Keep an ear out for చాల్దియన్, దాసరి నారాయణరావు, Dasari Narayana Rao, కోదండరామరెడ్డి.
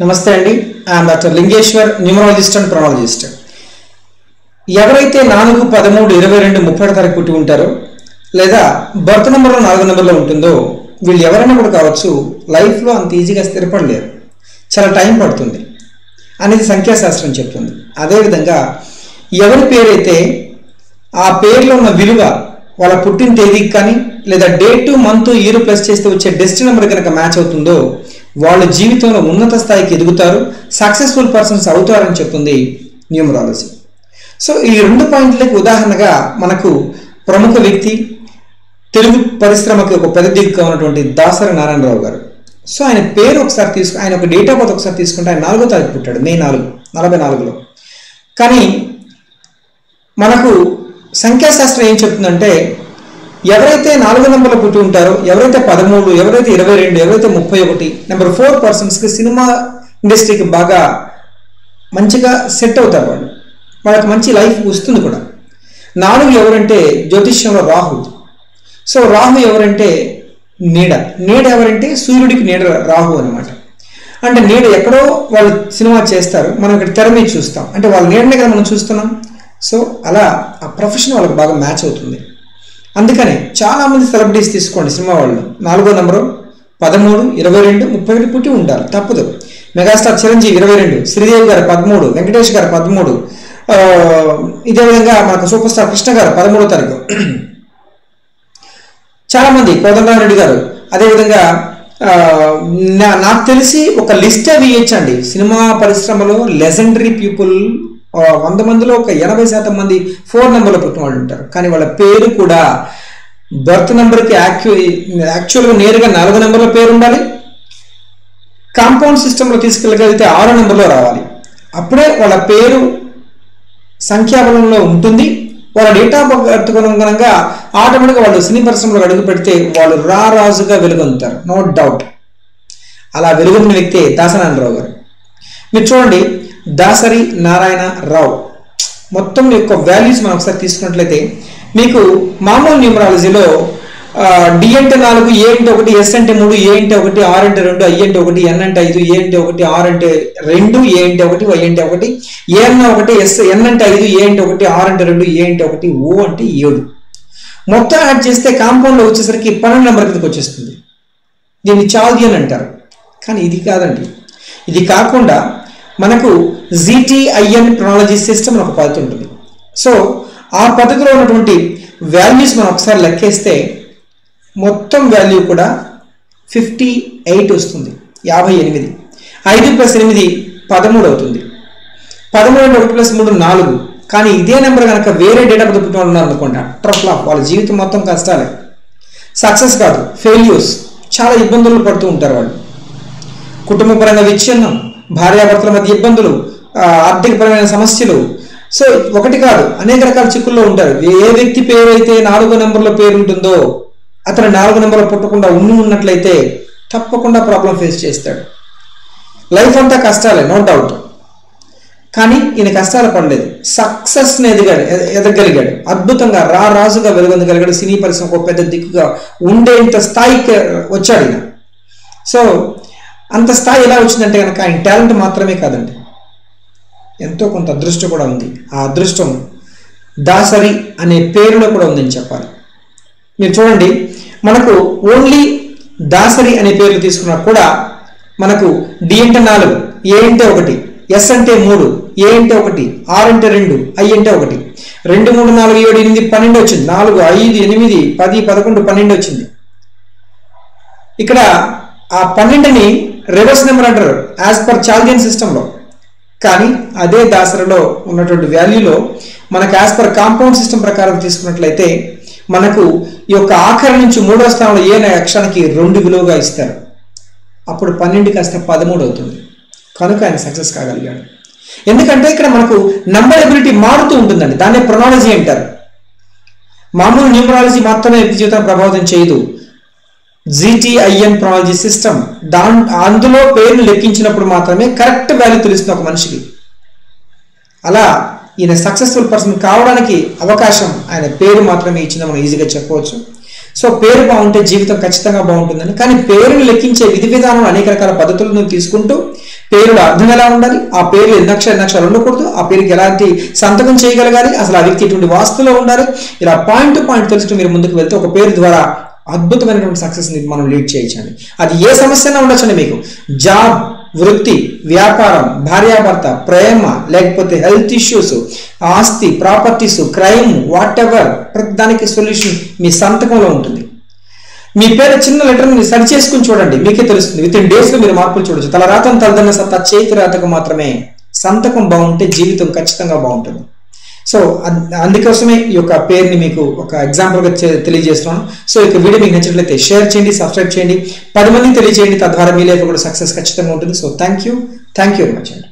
నమస్తే అండి. I'm doctor Lingeshwar, numerologist and pranologist. ఎవరైతే 4, 13, 22, 30 తరగతి పుట్టి ఉంటారో లేదా బర్త్ నెంబర్లో 4 నెంబర్లో ఉంటుందో వీళ్ళు ఎవరైనా కూడా కావచ్చు, లైఫ్లో అంత ఈజీగా స్థిరపడలేరు, చాలా టైం పడుతుంది అనేది సంఖ్యాశాస్త్రం చెప్తుంది. అదేవిధంగా ఎవరి పేరైతే ఆ పేరులో ఉన్న విలువ వాళ్ళ పుట్టిన తేదీకి కానీ లేదా డేట్ మంత్ ఇయర్ ప్లస్ చేస్తే వచ్చే డెస్టినీ నెంబర్ కనుక మ్యాచ్ అవుతుందో వాళ్ళ జీవితంలో ఉన్నత స్థాయికి ఎదుగుతారు, సక్సెస్ఫుల్ పర్సన్స్ అవుతారని చెప్తుంది న్యూమరాలజీ. సో ఈ 2 పాయింట్లకు ఉదాహరణగా మనకు ప్రముఖ వ్యక్తి, తెలుగు పరిశ్రమకి ఒక పెద్ద దిక్కుగా ఉన్నటువంటి దాసరి నారాయణరావు గారు. సో ఆయన పేరు ఒకసారి ఆయన ఒక డేట్ ఆఫ్ బర్త్ ఒకసారి తీసుకుంటే ఆయన 4వ తారీఖు పుట్టాడు, మే 4, 1944లో. కానీ మనకు సంఖ్యాశాస్త్రం ఏం చెప్తుందంటే ఎవరైతే 4వ నెంబర్లో పుట్టి ఉంటారో, ఎవరైతే 13, ఎవరైతే 22, ఎవరైతే 31 నెంబర్ 4 పర్సన్స్కి సినిమా ఇండస్ట్రీకి బాగా మంచిగా సెట్ అవుతారు, వాళ్ళకి మంచి లైఫ్ వస్తుంది కూడా. 4 ఎవరంటే జ్యోతిష్యంలో రాహు. సో రాహు ఎవరంటే నీడ, నీడ ఎవరంటే సూర్యుడికి నీడ రాహు అనమాట. అంటే నీడ ఎక్కడో వాళ్ళు సినిమా చేస్తారు, మనం ఇక్కడ తెర మీద చూస్తాం, అంటే వాళ్ళ నీడనే కదా మనం చూస్తున్నాం. సో అలా ఆ ప్రొఫెషన్ వాళ్ళకి బాగా మ్యాచ్ అవుతుంది. అందుకనే చాలామంది సెలబ్రిటీస్ తీసుకోండి, సినిమా వాళ్ళు 4వ నెంబరు 13, 22, 31 పుట్టి ఉంటారు, తప్పదు. మెగాస్టార్ చిరంజీవి 22, శ్రీదేవి గారు 13, వెంకటేష్ గారు 13, ఇదేవిధంగా మనకు సూపర్ స్టార్ కృష్ణ గారు 13వ తారీఖు, చాలామంది కోదండరామరెడ్డి గారు. అదేవిధంగా నాకు తెలిసి ఒక లిస్ట్ అవి ఇచ్చండి, సినిమా పరిశ్రమలో లెజెండరీ పీపుల్ 100 మందిలో ఒక 80% మంది 4 నెంబర్లో పుట్టిన వాళ్ళు ఉంటారు. కానీ వాళ్ళ పేరు కూడా బర్త్ నెంబర్కి యాక్చువల్గా నేరుగా 4వ నెంబర్లో పేరు ఉండాలి, కాంపౌండ్ సిస్టంలో తీసుకెళ్ళగలిగితే 6వ నెంబర్లో రావాలి. అప్పుడే వాళ్ళ పేరు సంఖ్యాబలంలో ఉంటుంది, వాళ్ళ డేట్ ఆఫ్ బర్త్ అనుగుణంగా ఆటోమేటిక్గా వాళ్ళు సినీ పరిశ్రమలో అడుగు పెడితే వాళ్ళు రారాజుగా వెలుగొందుతారు, నో డౌట్. అలా వెలుగొందిన వ్యక్తే దాసరి నారాయణరావు గారు. మీరు చూడండి, దాసరి నారాయణ రావు మొత్తం యొక్క వాల్యూస్ మనం ఒకసారి తీసుకున్నట్లయితే మీకు మామూలు న్యూమరాలజీలో డి అంటే 4, ఏ అంటే 1, ఎస్ అంటే 3, ఏ అంటే 1, ఆర్ అంటే 2, ఐ అంటే 1, ఎన్ అంటే 5, ఏ అంటే 1, ఆర్ అంటే 2, ఏ అంటే 1, వై అంటే 1, ఏన్న 1, ఎస్ ఎన్ అంటే 5, ఏ అంటే 1, ఆర్ అంటే 2, ఏ అంటే 1, ఓ అంటే 7. మొత్తం యాడ్ చేస్తే కాంపౌండ్లో వచ్చేసరికి 12 నెంబర్ కిందకి వచ్చేస్తుంది. దీన్ని చాల్ది అని అంటారు, కానీ ఇది కాదండి. ఇది కాకుండా మనకు జీటీఐఎన్ ప్రానలజీ సిస్టమ్ అని ఒక పద్ధతి ఉంటుంది. సో ఆ పద్ధతిలో ఉన్నటువంటి వాల్యూస్ మనం ఒకసారి లెక్కేస్తే మొత్తం వాల్యూ కూడా 58 వస్తుంది, 58. 5 + 8 = 13 అవుతుంది, 13 + 1 + 3 = 4. కానీ ఇదే నెంబర్ కనుక వేరే డేట్ ఆఫ్ పుట్టిన వాళ్ళు ఉన్నారనుకోండి, అట్రఫ్లాప్, వాళ్ళ జీవితం మొత్తం కష్టాలే, సక్సెస్ కాదు, ఫెయిల్యూర్స్, చాలా ఇబ్బందులు పడుతూ ఉంటారు. వాళ్ళు కుటుంబపరంగా విచ్ఛిన్నం, భార్యాభర్తల మధ్య ఇబ్బందులు, ఆర్థికపరమైన సమస్యలు, సో ఒకటి కాదు అనేక రకాల చిక్కుల్లో ఉంటారు. ఏ వ్యక్తి పేరు అయితే 4వ నెంబర్లో పేరు ఉంటుందో అతను 4వ నెంబర్లో పుట్టకుండా ఉన్నట్లయితే తప్పకుండా ప్రాబ్లం ఫేస్ చేస్తాడు. లైఫ్ అంతా కష్టాలే, నో డౌట్. కానీ ఈయన కష్టాలు పడలేదు, సక్సెస్ని ఎదగలిగాడు, అద్భుతంగా రారాజుగా వెలుగొందగలిగాడు, సినీ పరిశ్రమకు పెద్ద దిక్కుగా ఉండేంత స్థాయికి వచ్చాడు ఈయన. సో అంత స్థాయి ఎలా వచ్చిందంటే కనుక ఆయన టాలెంట్ మాత్రమే కాదండి, ఎంతో కొంత అదృష్టం కూడా ఉంది. ఆ అదృష్టం దాసరి అనే పేరులో కూడా ఉందని చెప్పాలి. మీరు చూడండి, మనకు ఓన్లీ దాసరి అనే పేర్లు తీసుకున్నా కూడా మనకు డి అంటే 4, ఏ అంటే 1, ఎస్ అంటే 3, ఏ అంటే 1, ఆర్ అంటే 2, ఐ అంటే 1, 2, 3, 4, 7, 8, 12 వచ్చింది, 4, 5, 8, 10, 11, 12 వచ్చింది. ఇక్కడ ఆ 12ని రివర్స్ నెంబర్ అంటారు యాజ్ పర్ చాల్దియన్ సిస్టంలో. కానీ అదే దాసరిలో ఉన్నటువంటి వాల్యూలో మనకు యాజ్ పర్ కాంపౌండ్ సిస్టమ్ ప్రకారం తీసుకున్నట్లయితే మనకు ఈ యొక్క ఆఖరి నుంచి 3వ స్థానంలో ఏ అక్షరానికి 2 విలువగా ఇస్తారు, అప్పుడు 12 కాస్త 13 అవుతుంది. కనుక ఆయన సక్సెస్ కాగలిగాడు. ఎందుకంటే ఇక్కడ మనకు నంబర్ ఎబిలిటీ మారుతూ ఉంటుందండి, దాన్నే ప్రొనాలజీ అంటారు. మామూలు న్యూమరాలజీ మాత్రమే వ్యక్తి జీవితాన్ని ప్రభావితం చేయదు, జీటీఐఎన్ ప్రానలజీ సిస్టమ్ అందులో పేరును లెక్కించినప్పుడు మాత్రమే కరెక్ట్ వాల్యూ తెలుస్తుంది ఒక మనిషికి. అలా ఈయన సక్సెస్ఫుల్ పర్సన్ కావడానికి అవకాశం ఆయన పేరు మాత్రమే ఇచ్చిందని మనం ఈజీగా చెప్పవచ్చు. సో పేరు బాగుంటే జీవితం ఖచ్చితంగా బాగుంటుందని, కానీ పేరును లెక్కించే విధి విధానం అనేక రకాల పద్ధతులను తీసుకుంటూ పేరుల అర్థం ఎలా ఉండాలి, ఆ పేరు ఎన్నక్షరాలు ఉండకూడదు, ఆ పేరుకి ఎలాంటి సంతకం చేయగలగాలి, అసలు ఆ వ్యక్తి ఇటువంటి వాస్తులో ఉండాలి, ఇలా పాయింట్ టు పాయింట్ తెలుసుకుని మీరు ముందుకు వెళ్తే ఒక పేరు ద్వారా అద్భుతమైనటువంటి సక్సెస్ ని మనం లీడ్ చేయించండి. అది ఏ సమస్యనా ఉండొచ్చండి, మీకు జాబ్, వృత్తి, వ్యాపారం, భార్యాభర్త, ప్రేమ, లేకపోతే హెల్త్ ఇష్యూస్, ఆస్తి, ప్రాపర్టీస్, క్రైమ్, వాట్ ఎవర్, దానికి సొల్యూషన్ మీ సంతకంలో ఉంటుంది. మీ పేరు చిన్న లెటర్ని సరి చేసుకుని చూడండి, మీకే తెలుస్తుంది. విత్ ఇన్ డేస్లో మీరు మార్పులు చూడొచ్చు. తల రాతం తలదన్న సత్తా చేతి రాతకు మాత్రమే. సంతకం బాగుంటే జీవితం ఖచ్చితంగా బాగుంటుంది. సో అందుకోసమే ఈ యొక్క పేరుని మీకు ఒక ఎగ్జాంపుల్గా తెలియజేస్తున్నాను. సో ఈ వీడియో మీకు నచ్చినట్లయితే షేర్ చేయండి, సబ్స్క్రైబ్ చేయండి, 10 మందికి తెలియజేయండి. తద్వారా మీ లైఫ్ కూడా సక్సెస్ ఖచ్చితంగా ఉంటుంది. So thank you very much అండి.